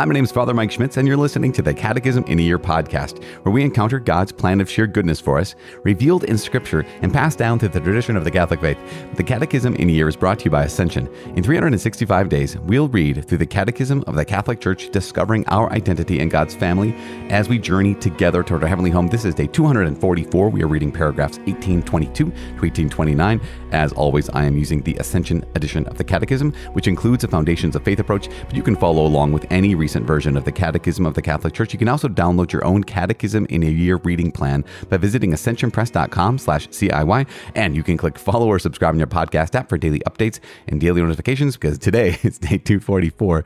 Hi, my name is Father Mike Schmitz, and you're listening to the Catechism in a Year podcast, where we encounter God's plan of sheer goodness for us, revealed in Scripture and passed down through the tradition of the Catholic faith. The Catechism in a Year is brought to you by Ascension. In 365 days, we'll read through the Catechism of the Catholic Church, discovering our identity in God's family as we journey together toward our heavenly home. This is day 244. We are reading paragraphs 1822 to 1829. As always, I am using the Ascension edition of the Catechism, which includes a Foundations of Faith approach, but you can follow along with any recent version of the Catechism of the Catholic Church. You can also download your own Catechism in a Year reading plan by visiting ascensionpress.com/CIY, and you can click follow or subscribe on your podcast app for daily updates and daily notifications, because today it's day 244.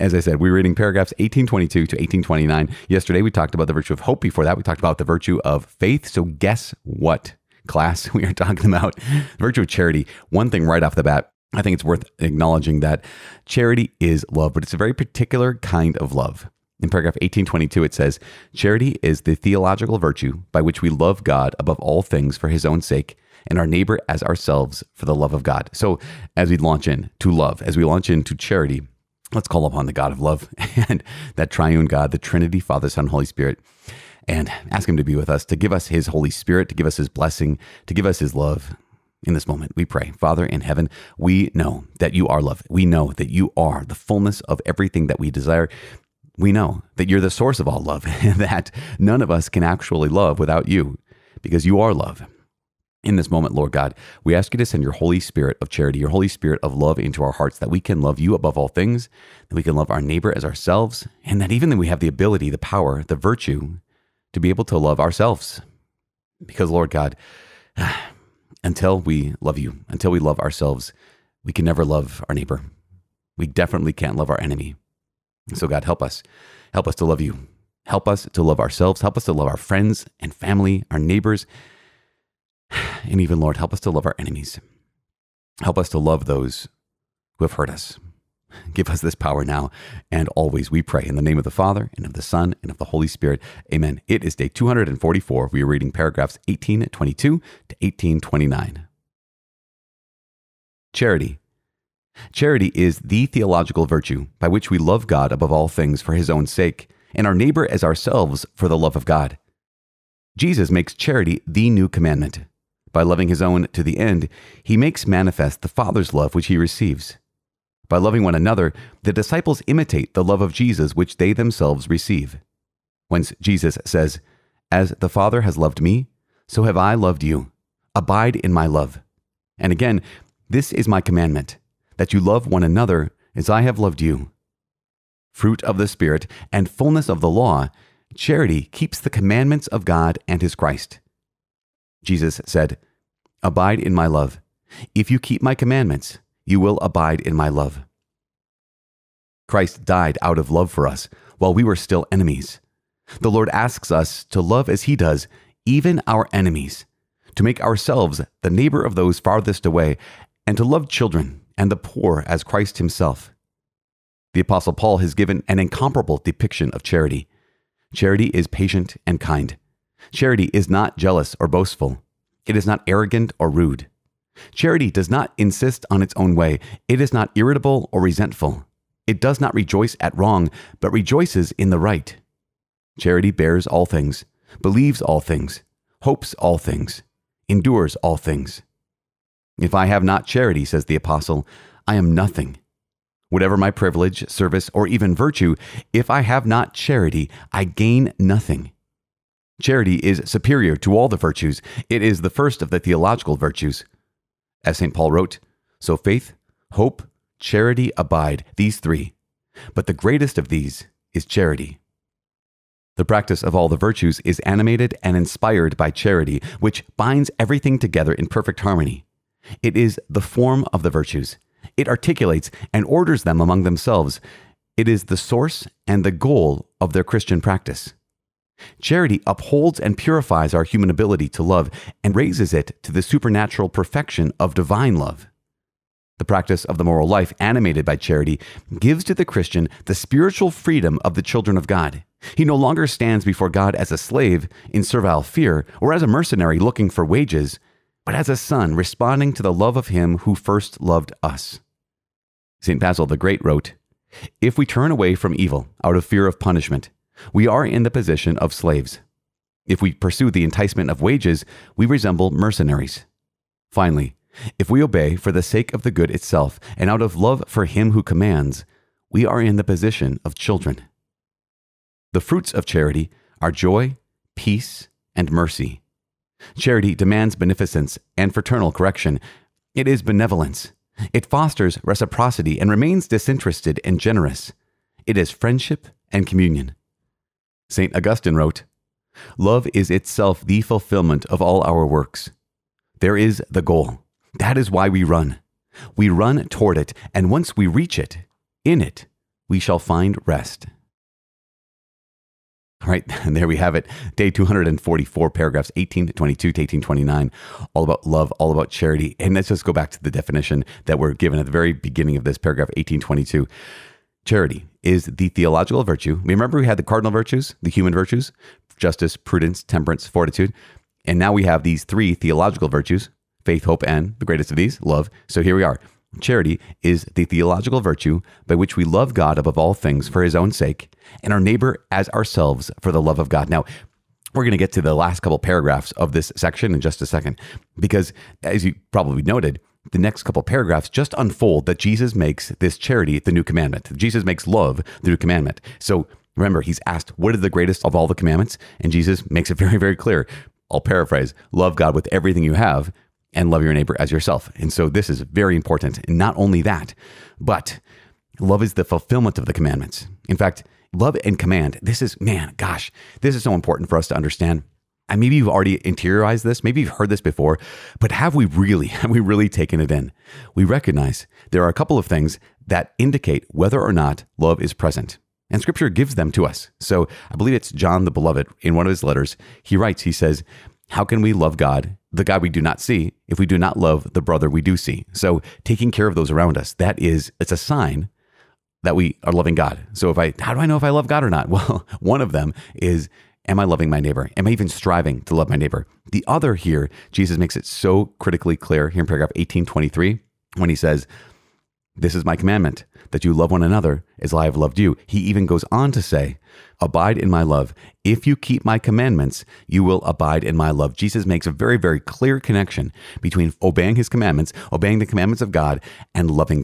As I said, we're reading paragraphs 1822 to 1829. Yesterday, we talked about the virtue of hope. Before that, we talked about the virtue of faith. So guess what, class? We are talking about the virtue of charity. One thing right off the bat, I think it's worth acknowledging that charity is love, but it's a very particular kind of love. In paragraph 1822, it says, "Charity is the theological virtue by which we love God above all things for his own sake, and our neighbor as ourselves for the love of God." So as we launch into love, as we launch into charity, let's call upon the God of love and that triune God, the Trinity, Father, Son, Holy Spirit, and ask him to be with us, to give us his Holy Spirit, to give us his blessing, to give us his love. In this moment, we pray. Father in heaven, we know that you are love. We know that you are the fullness of everything that we desire. We know that you're the source of all love, and that none of us can actually love without you, because you are love. In this moment, Lord God, we ask you to send your Holy Spirit of charity, your Holy Spirit of love into our hearts, that we can love you above all things, that we can love our neighbor as ourselves, and that even then we have the ability, the power, the virtue to be able to love ourselves. Because Lord God, until we love you, until we love ourselves, we can never love our neighbor. We definitely can't love our enemy. So God, help us. Help us to love you. Help us to love ourselves. Help us to love our friends and family, our neighbors. And even, Lord, help us to love our enemies. Help us to love those who have hurt us. Give us this power now and always, we pray. In the name of the Father, and of the Son, and of the Holy Spirit. Amen. It is day 244. We are reading paragraphs 1822 to 1829. Charity. Charity is the theological virtue by which we love God above all things for his own sake, and our neighbor as ourselves for the love of God. Jesus makes charity the new commandment. By loving his own to the end, he makes manifest the Father's love which he receives. By loving one another, the disciples imitate the love of Jesus which they themselves receive. Whence Jesus says, "As the Father has loved me, so have I loved you. Abide in my love." And again, "This is my commandment, that you love one another as I have loved you." Fruit of the Spirit and fullness of the law, charity keeps the commandments of God and his Christ. Jesus said, "Abide in my love. If you keep my commandments, you will abide in my love." Christ died out of love for us while we were still enemies. The Lord asks us to love as he does, even our enemies, to make ourselves the neighbor of those farthest away, and to love children and the poor as Christ himself. The Apostle Paul has given an incomparable depiction of charity. Charity is patient and kind. Charity is not jealous or boastful. It is not arrogant or rude. Charity does not insist on its own way. It is not irritable or resentful. It does not rejoice at wrong, but rejoices in the right. Charity bears all things, believes all things, hopes all things, endures all things. "If I have not charity," says the Apostle, "I am nothing. Whatever my privilege, service, or even virtue, if I have not charity, I gain nothing." Charity is superior to all the virtues. It is the first of the theological virtues. As St. Paul wrote, "So faith, hope, charity abide, these three. But the greatest of these is charity." The practice of all the virtues is animated and inspired by charity, which binds everything together in perfect harmony. It is the form of the virtues. It articulates and orders them among themselves. It is the source and the goal of their Christian practice. Charity upholds and purifies our human ability to love and raises it to the supernatural perfection of divine love. The practice of the moral life animated by charity gives to the Christian the spiritual freedom of the children of God. He no longer stands before God as a slave in servile fear or as a mercenary looking for wages, but as a son responding to the love of him who first loved us. St. Basil the Great wrote, If we turn away from evil out of fear of punishment, we are in the position of slaves. If we pursue the enticement of wages, we resemble mercenaries. Finally, if we obey for the sake of the good itself and out of love for him who commands, we are in the position of children. The fruits of charity are joy, peace, and mercy. Charity demands beneficence and fraternal correction. It is benevolence. It fosters reciprocity and remains disinterested and generous. It is friendship and communion. St. Augustine wrote, "Love is itself the fulfillment of all our works." There is the goal. That is why we run. We run toward it, and once we reach it, in it, we shall find rest. All right, and there we have it. Day 244, paragraphs 1822 to 1829, all about love, all about charity. And let's just go back to the definition that we're given at the very beginning of this paragraph, 1822. Charity is the theological virtue. Remember, we had the cardinal virtues, the human virtues, justice, prudence, temperance, fortitude. And now we have these three theological virtues, faith, hope, and the greatest of these, love. So here we are. Charity is the theological virtue by which we love God above all things for his own sake and our neighbor as ourselves for the love of God. Now, we're going to get to the last couple paragraphs of this section in just a second, because as you probably noted, the next couple paragraphs just unfold that Jesus makes this charity the new commandment. Jesus makes love the new commandment. So remember, he's asked, what is the greatest of all the commandments? And Jesus makes it very, very clear. I'll paraphrase, love God with everything you have and love your neighbor as yourself. And so this is very important. And not only that, but love is the fulfillment of the commandments. In fact, love and command, this is, man, gosh, this is so important for us to understand. And maybe you've already interiorized this, maybe you've heard this before, but have we really taken it in? We recognize there are a couple of things that indicate whether or not love is present. And Scripture gives them to us. So I believe it's John the Beloved, in one of his letters, he writes, he says, how can we love God, the God we do not see, if we do not love the brother we do see? So taking care of those around us, that is, it's a sign that we are loving God. So how do I know if I love God or not? Well, one of them is, am I loving my neighbor? Am I even striving to love my neighbor? The other here, Jesus makes it so critically clear here in paragraph 1823, when he says, this is my commandment, that you love one another as I have loved you. He even goes on to say, abide in my love. If you keep my commandments, you will abide in my love. Jesus makes a very, very clear connection between obeying his commandments, obeying the commandments of God and loving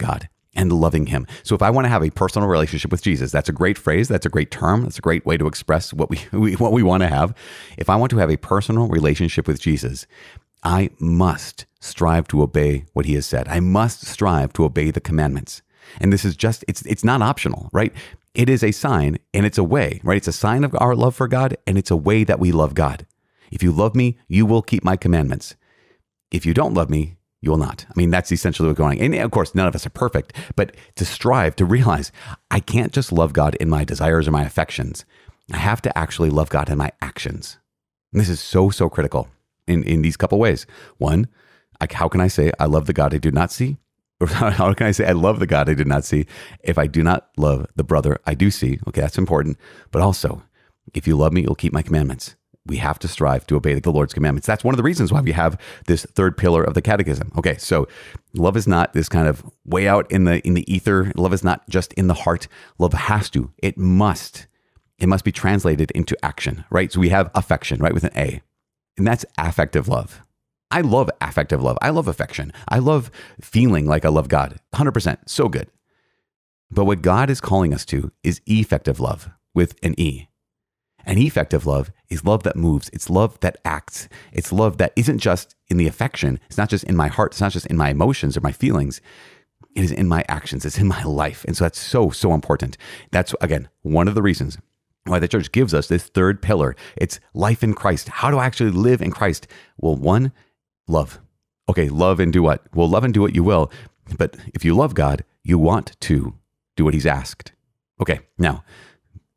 him. So if I want to have a personal relationship with Jesus, that's a great phrase. That's a great term. That's a great way to express what we want to have. If I want to have a personal relationship with Jesus, I must strive to obey what he has said. I must strive to obey the commandments. And this is just, it's not optional, right? It is a sign and it's a way, right? It's a sign of our love for God and it's a way that we love God. If you love me, you will keep my commandments. If you don't love me, you will not. I mean, that's essentially what's going on. And of course, none of us are perfect, but to strive, to realize I can't just love God in my desires or my affections. I have to actually love God in my actions. And this is so, so critical in these couple ways. One, how can I say I love the God I do not see? How can I say I love the God I did not see if I do not love the brother I do see? Okay, that's important. But also, if you love me, you'll keep my commandments. We have to strive to obey the Lord's commandments. That's one of the reasons why we have this third pillar of the catechism. Okay, so love is not this kind of way out in the ether. Love is not just in the heart. Love has to. It must be translated into action, right? So we have affection, right, with an A. And that's affective love. I love affective love. I love affection. I love feeling like I love God. 100%. So good. But what God is calling us to is effective love with an E. And effective love is love that moves. It's love that acts. It's love that isn't just in the affection. It's not just in my heart. It's not just in my emotions or my feelings. It is in my actions. It's in my life. And so that's so, so important. That's, again, one of the reasons why the church gives us this third pillar. It's life in Christ. How do I actually live in Christ? Well, one, love. Okay, love and do what? Well, love and do what you will. But if you love God, you want to do what he's asked. Okay, now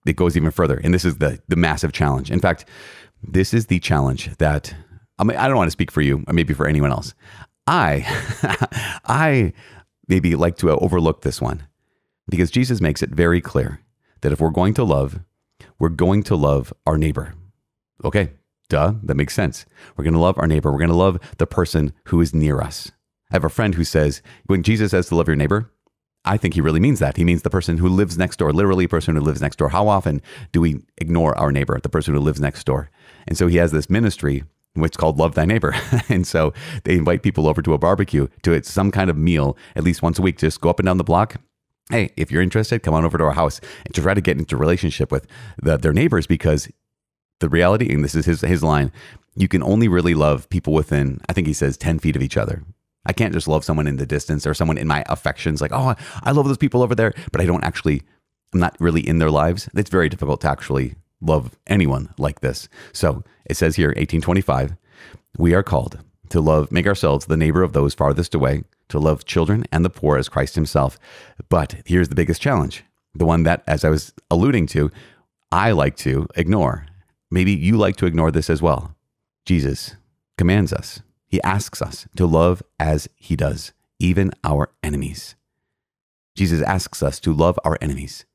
it goes even further. And this is the massive challenge. In fact, this is the challenge that, I mean, I don't want to speak for you, or maybe for anyone else. I maybe like to overlook this one, because Jesus makes it very clear that if we're going to love our neighbor. Okay. Duh, that makes sense. We're going to love our neighbor. We're going to love the person who is near us. I have a friend who says, when Jesus says to love your neighbor, I think he really means that. He means the person who lives next door, literally person who lives next door. How often do we ignore our neighbor, the person who lives next door? And so he has this ministry, which is called Love Thy Neighbor. And so they invite people over to a barbecue, to some kind of meal at least once a week. Just go up and down the block. Hey, if you're interested, come on over to our house, and to try to get into relationship with their neighbors, because the reality, and this is his line, you can only really love people within, I think he says, 10 feet of each other. I can't just love someone in the distance or someone in my affections, like, oh, I love those people over there, but I'm not really in their lives. It's very difficult to actually love anyone like this. So it says here, 1825, we are called to love, make ourselves the neighbor of those farthest away, to love children and the poor as Christ himself. But here's the biggest challenge, the one that, as I was alluding to, I like to ignore. Maybe you like to ignore this as well. Jesus commands us. He asks us to love as he does, even our enemies. Jesus asks us to love our enemies,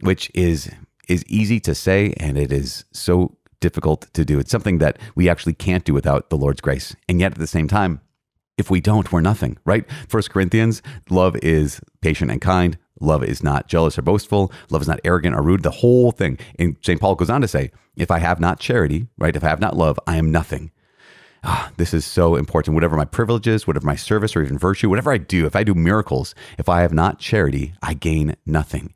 which is easy to say, and it is so difficult to do. It's something that we actually can't do without the Lord's grace. And yet at the same time, if we don't, we're nothing, right? 1 Corinthians, love is patient and kind. Love is not jealous or boastful. Love is not arrogant or rude, the whole thing. And St. Paul goes on to say, if I have not charity, right? If I have not love, I am nothing. Ah, this is so important. Whatever my privileges, whatever my service or even virtue, whatever I do, if I do miracles, if I have not charity, I gain nothing.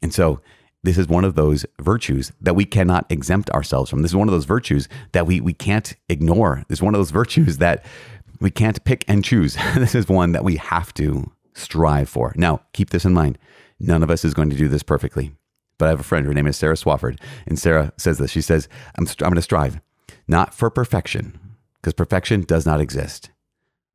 And so this is one of those virtues that we cannot exempt ourselves from. This is one of those virtues that we can't ignore. This is one of those virtues that we can't pick and choose. This is one that we have to strive for. Now, keep this in mind. None of us is going to do this perfectly. But I have a friend, her name is Sarah Swafford. And Sarah says this. She says, I'm going to strive, not for perfection, because perfection does not exist,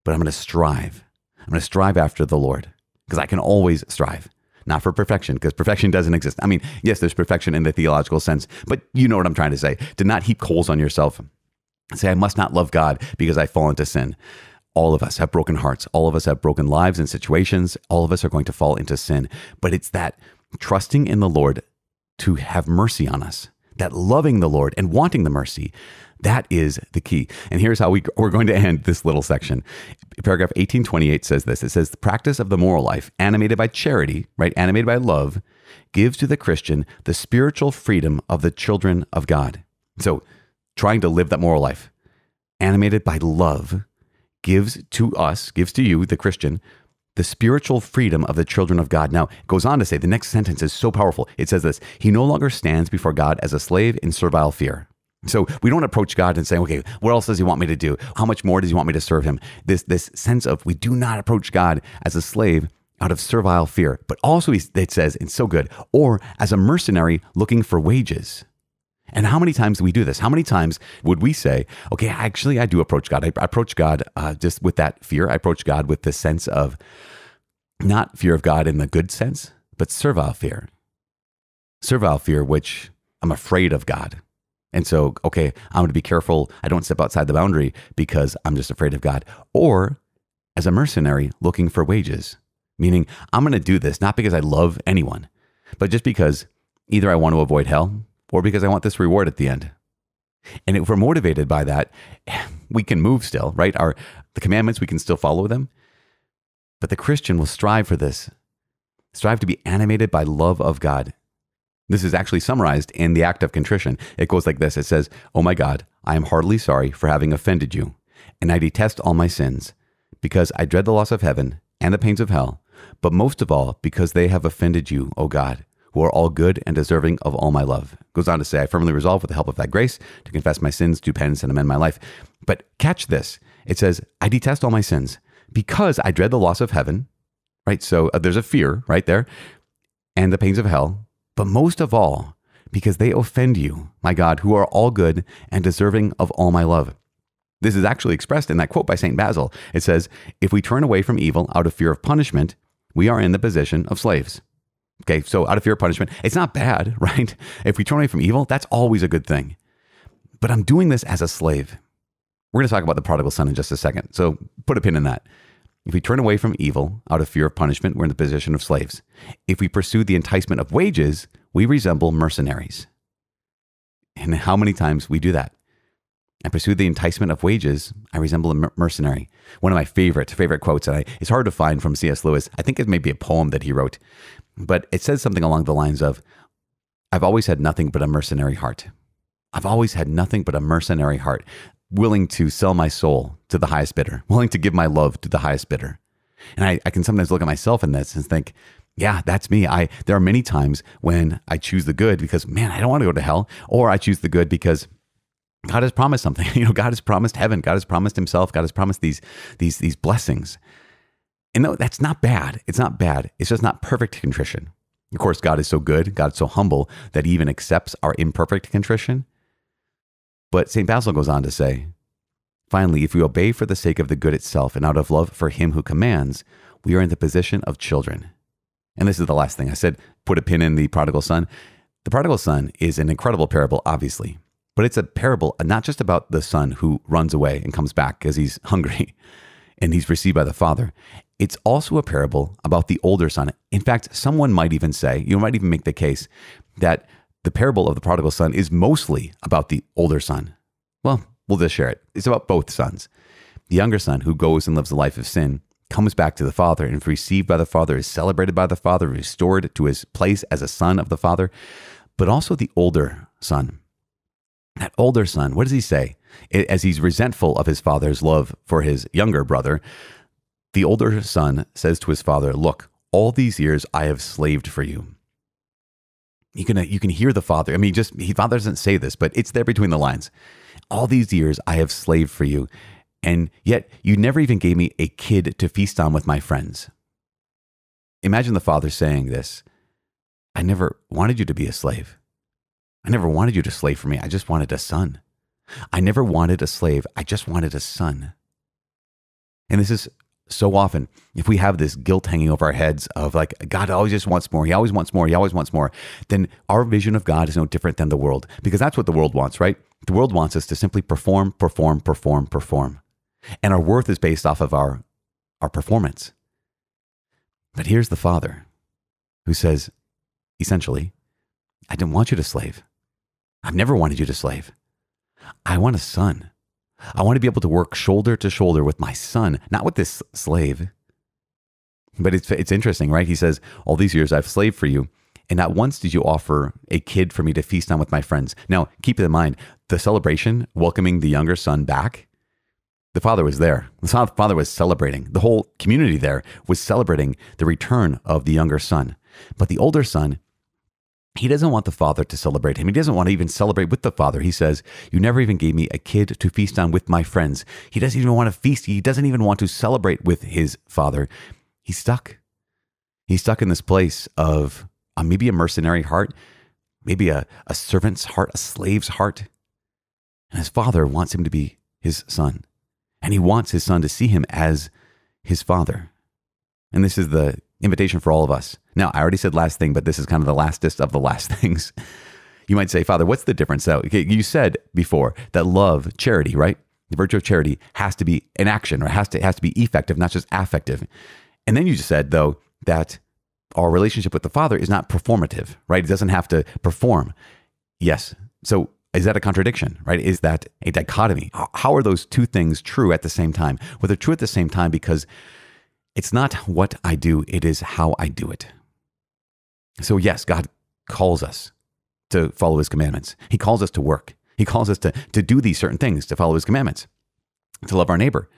but I'm going to strive. I'm going to strive after the Lord, because I can always strive, not for perfection, because perfection doesn't exist. I mean, yes, there's perfection in the theological sense, but you know what I'm trying to say. Do not heap coals on yourself and say, I must not love God because I fall into sin. All of us have broken hearts. All of us have broken lives and situations. All of us are going to fall into sin, but it's that trusting in the Lord to have mercy on us, that loving the Lord and wanting the mercy, that is the key. And here's how we're going to end this little section. Paragraph 1828 says this. It says, the practice of the moral life, animated by charity, right, animated by love, gives to the Christian the spiritual freedom of the children of God. So trying to live that moral life, animated by love, gives to us, gives to you, the Christian, the spiritual freedom of the children of God. Now, it goes on to say, the next sentence is so powerful. It says this, he no longer stands before God as a slave in servile fear. So we don't approach God and say, okay, what else does he want me to do? How much more does he want me to serve him? This sense of, we do not approach God as a slave out of servile fear, but also it says, it's so good, or as a mercenary looking for wages. And how many times do we do this? How many times would we say, okay, actually, I do approach God. I approach God just with that fear. I approach God with the sense of, not fear of God in the good sense, but servile fear. Servile fear, which I'm afraid of God. And so, okay, I'm going to be careful. I don't step outside the boundary because I'm just afraid of God. Or as a mercenary looking for wages, meaning I'm going to do this, not because I love anyone, but just because either I want to avoid hell, or because I want this reward at the end. And if we're motivated by that, we can move still, right? The commandments, we can still follow them. But the Christian will strive for this, strive to be animated by love of God. This is actually summarized in the act of contrition. It goes like this. It says, oh my God, I am heartily sorry for having offended you, and I detest all my sins, because I dread the loss of heaven and the pains of hell, but most of all, because they have offended you, O God, who are all good and deserving of all my love. Goes on to say, I firmly resolve with the help of thy grace to confess my sins, do penance, and amend my life. But catch this. It says, I detest all my sins because I dread the loss of heaven, right? So there's a fear right there, and the pains of hell. But most of all, because they offend you, my God, who are all good and deserving of all my love. This is actually expressed in that quote by St. Basil. It says, if we turn away from evil out of fear of punishment, we are in the position of slaves. Okay, so out of fear of punishment, it's not bad, right? If we turn away from evil, that's always a good thing. But I'm doing this as a slave. We're going to talk about the prodigal son in just a second, so put a pin in that. If we turn away from evil out of fear of punishment, we're in the position of slaves. If we pursue the enticement of wages, we resemble mercenaries. And how many times we do that? I pursue the enticement of wages. I resemble a mercenary. One of my favorite quotes, and it's hard to find, from C.S. Lewis. I think it may be a poem that he wrote, but it says something along the lines of, I've always had nothing but a mercenary heart. I've always had nothing but a mercenary heart, willing to sell my soul to the highest bidder, willing to give my love to the highest bidder. And I can sometimes look at myself in this and think, yeah, that's me. There are many times when I choose the good because, man, I don't want to go to hell, or I choose the good because God has promised something. You know, God has promised heaven. God has promised himself. God has promised these blessings. And no, that's not bad. It's not bad. It's just not perfect contrition. Of course, God is so good. God is so humble that he even accepts our imperfect contrition. But St. Basil goes on to say, finally, if we obey for the sake of the good itself and out of love for him who commands, we are in the position of children. And this is the last thing I said, put a pin in the prodigal son. The prodigal son is an incredible parable, obviously, but it's a parable not just about the son who runs away and comes back because he's hungry and he's received by the father. It's also a parable about the older son. In fact, someone might even say, you might even make the case that the parable of the prodigal son is mostly about the older son. Well, we'll just share it. It's about both sons. The younger son who goes and lives a life of sin comes back to the father and is received by the father, is celebrated by the father, restored to his place as a son of the father, but also the older son. That older son, what does he say? As he's resentful of his father's love for his younger brother, the older son says to his father, look, all these years I have slaved for you. You can hear the father. I mean, father doesn't say this, but it's there between the lines. All these years I have slaved for you, and yet you never even gave me a kid to feast on with my friends. Imagine the father saying this. I never wanted you to be a slave. I never wanted you to slave for me. I just wanted a son. I never wanted a slave. I just wanted a son. And this is so often, if we have this guilt hanging over our heads of like, God always just wants more. He always wants more. He always wants more. Then our vision of God is no different than the world, because that's what the world wants, right? The world wants us to simply perform. And our worth is based off of our performance. But here's the father who says, essentially, I didn't want you to slave. I've never wanted you to slave. I want a son. I want to be able to work shoulder to shoulder with my son, not with this slave. But it's interesting, right? He says, all these years I've slaved for you, and not once did you offer a kid for me to feast on with my friends. Now, keep in mind, the celebration, welcoming the younger son back, the father was there. The father was celebrating. The whole community there was celebrating the return of the younger son. But the older son, he doesn't want the father to celebrate him. He doesn't want to even celebrate with the father. He says, you never even gave me a kid to feast on with my friends. He doesn't even want to feast. He doesn't even want to celebrate with his father. He's stuck. He's stuck in this place of maybe a mercenary heart, maybe a servant's heart, a slave's heart. And his father wants him to be his son. And he wants his son to see him as his father. And this is the invitation for all of us. Now, I already said last thing, but this is kind of the lastest of the last things. You might say, Father, what's the difference? So, okay, you said before that love, charity, right? The virtue of charity has to be an action, or has to be effective, not just affective. And then you just said, though, that our relationship with the Father is not performative, right? It doesn't have to perform. Yes. So is that a contradiction, right? Is that a dichotomy? How are those two things true at the same time? Well, they're true at the same time because it's not what I do, it is how I do it. So yes, God calls us to follow his commandments. He calls us to work. He calls us to do these certain things, to follow his commandments, to love our neighbor.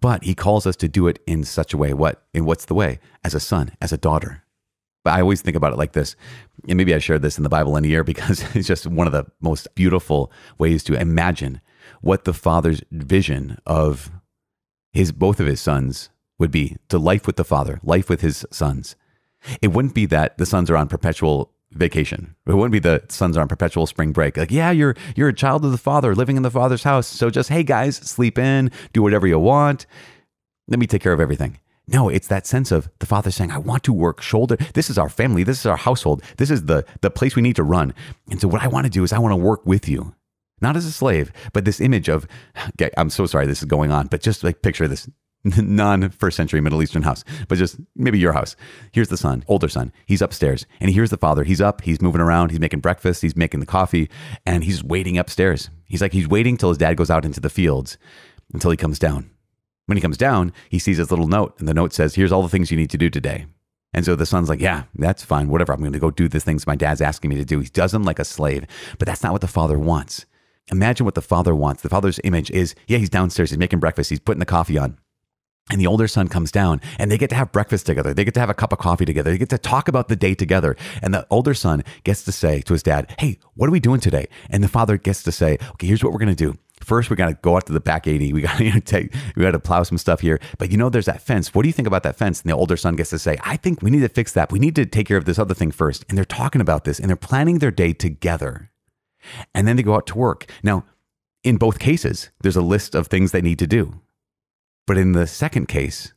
But he calls us to do it in such a way. What's the way? As a son, as a daughter. But I always think about it like this, and maybe I shared this in the Bible in a Year because it's just one of the most beautiful ways to imagine what the Father's vision of both of his sons would be, to life with the Father, life with his sons. It wouldn't be that the sons are on perpetual vacation. It wouldn't be the sons are on perpetual spring break. Like, yeah, you're a child of the Father, living in the Father's house. So just, hey guys, sleep in, do whatever you want. Let me take care of everything. No, it's that sense of the Father saying, I want to work shoulder. This is our family. This is our household. This is the place we need to run. And so what I want to do is I want to work with you. Not as a slave, but this image of, okay, I'm so sorry this is going on, but just like picture this. non-first century Middle Eastern house, but just maybe your house. Here's the son, older son. He's upstairs and he hears the father. He's up, he's moving around, he's making breakfast, he's making the coffee, and he's waiting upstairs. He's waiting till his dad goes out into the fields until he comes down. When he comes down, he sees his little note, and the note says, here's all the things you need to do today. And so the son's like, yeah, that's fine, whatever. I'm going to go do the things my dad's asking me to do. He does them like a slave, but that's not what the father wants. Imagine what the father wants. The father's image is, yeah, he's downstairs, he's making breakfast, he's putting the coffee on. And the older son comes down and they get to have breakfast together. They get to have a cup of coffee together. They get to talk about the day together. And the older son gets to say to his dad, hey, what are we doing today? And the father gets to say, okay, here's what we're going to do. First, we got to go out to the back 80. We got to plow some stuff here. But you know, there's that fence. What do you think about that fence? And the older son gets to say, I think we need to fix that. We need to take care of this other thing first. And they're talking about this and they're planning their day together. And then they go out to work. Now, in both cases, there's a list of things they need to do. But in the second case,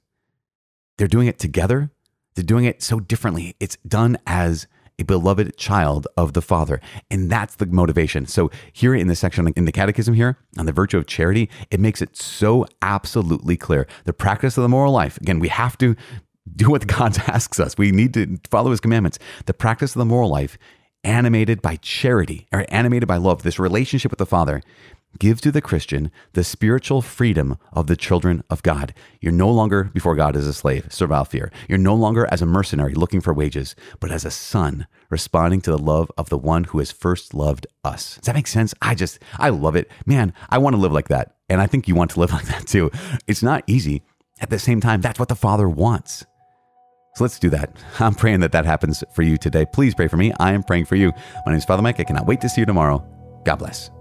they're doing it together. They're doing it so differently. It's done as a beloved child of the Father. And that's the motivation. So here in this section, in the Catechism here, on the virtue of charity, it makes it so absolutely clear. The practice of the moral life, again, we have to do what God asks us. We need to follow his commandments. The practice of the moral life, animated by charity, or animated by love, this relationship with the Father, give to the Christian the spiritual freedom of the children of God. You're no longer before God as a slave, servile fear. You're no longer as a mercenary looking for wages, but as a son responding to the love of the one who has first loved us. Does that make sense? I love it. Man, I want to live like that. And I think you want to live like that too. It's not easy. At the same time, that's what the Father wants. So let's do that. I'm praying that that happens for you today. Please pray for me. I am praying for you. My name is Father Mike. I cannot wait to see you tomorrow. God bless.